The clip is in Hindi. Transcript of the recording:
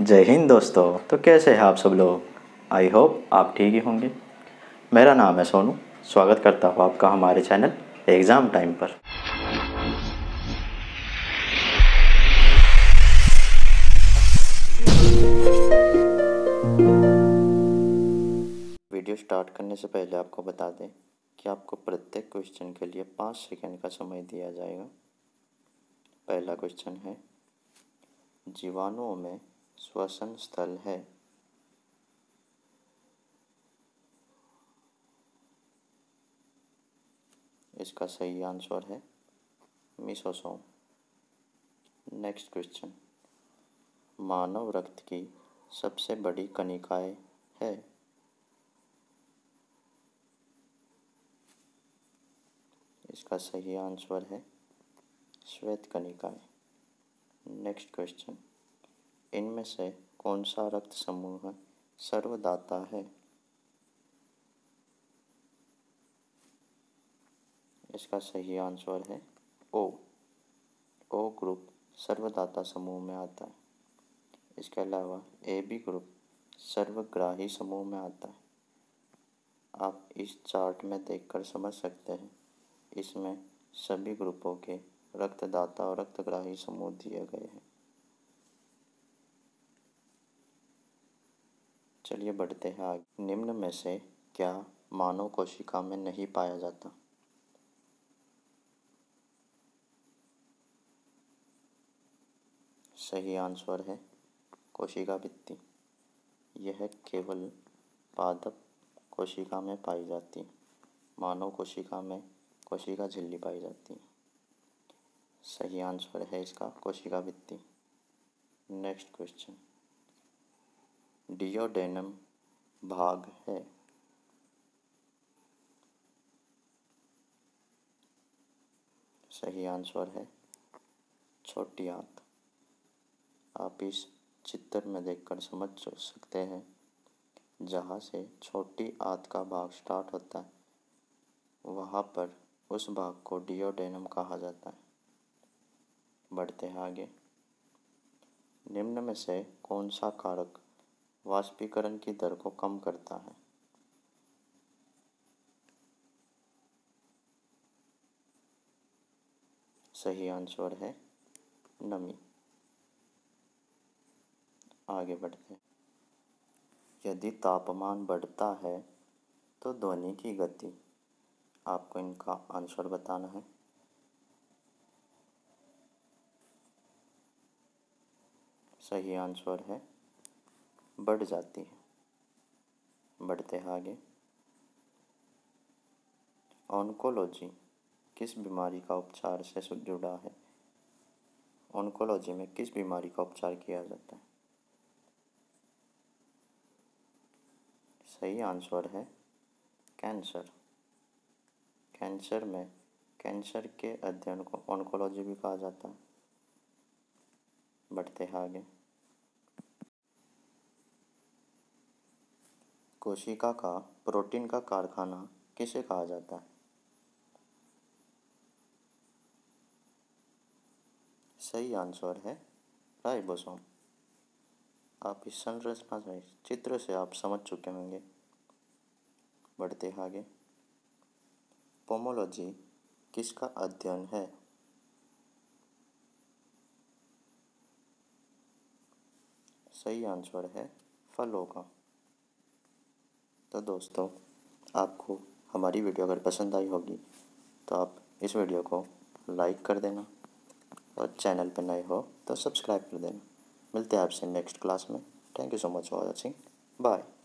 जय हिंद दोस्तों। तो कैसे हैं आप सब लोग, आई होप आप ठीक ही होंगे। मेरा नाम है सोनू, स्वागत करता हूँ आपका हमारे चैनल एग्ज़ाम टाइम पर। वीडियो स्टार्ट करने से पहले आपको बता दें कि आपको प्रत्येक क्वेश्चन के लिए 5 सेकंड का समय दिया जाएगा। पहला क्वेश्चन है, जीवाणुओं में श्वसन स्थल है। इसका सही आंसर है मिसोसो। नेक्स्ट क्वेश्चन, मानव रक्त की सबसे बड़ी कणिकाएं है। इसका सही आंसर है श्वेत कणिकाएं। नेक्स्ट क्वेश्चन, इनमें से कौन सा रक्त समूह सर्वदाता है। इसका सही आंसर है ओ ग्रुप सर्वदाता समूह में आता है। इसके अलावा AB ग्रुप सर्वग्राही समूह में आता है। आप इस चार्ट में देखकर समझ सकते हैं, इसमें सभी ग्रुपों के रक्तदाता और रक्तग्राही समूह दिए गए हैं। चलिए बढ़ते हैं आगे। निम्न में से क्या मानव कोशिका में नहीं पाया जाता। सही आंसर है कोशिका भित्ति। यह केवल पादप कोशिका में पाई जाती है। मानव कोशिका में कोशिका झिल्ली पाई जाती है। सही आंसर है इसका कोशिका भित्ति। नेक्स्ट क्वेश्चन, डियोडेनम भाग है। सही आंसर है छोटी आंत। आप इस चित्र में देखकर समझ सकते हैं, जहाँ से छोटी आंत का भाग स्टार्ट होता है, वहाँ पर उस भाग को डियोडेनम कहा जाता है। बढ़ते हैं आगे। निम्न में से कौन सा कारक वाष्पीकरण की दर को कम करता है। सही आंसर है नमी। आगे बढ़ते हैं। यदि तापमान बढ़ता है तो ध्वनि की गति। आपको इनका आंसर बताना है। सही आंसर है बढ़ जाती है। बढ़ते हैं आगे। ऑन्कोलॉजी किस बीमारी का उपचार से जुड़ा है। ऑन्कोलॉजी में किस बीमारी का उपचार किया जाता है। सही आंसर है कैंसर। कैंसर में कैंसर के अध्ययन को ऑन्कोलॉजी भी कहा जाता है। बढ़ते हैं आगे। कोशिका का प्रोटीन का कारखाना किसे कहा जाता है। सही आंसर है राइबोसोम। आप इस संरचना से चित्र से आप समझ चुके होंगे। बढ़ते हैं आगे। पोमोलॉजी किसका अध्ययन है। सही आंसर है फलों का। तो दोस्तों, आपको हमारी वीडियो अगर पसंद आई होगी तो आप इस वीडियो को लाइक कर देना और चैनल पर नए हो तो सब्सक्राइब कर देना। मिलते हैं आपसे नेक्स्ट क्लास में। Thank you so much for watching. Bye.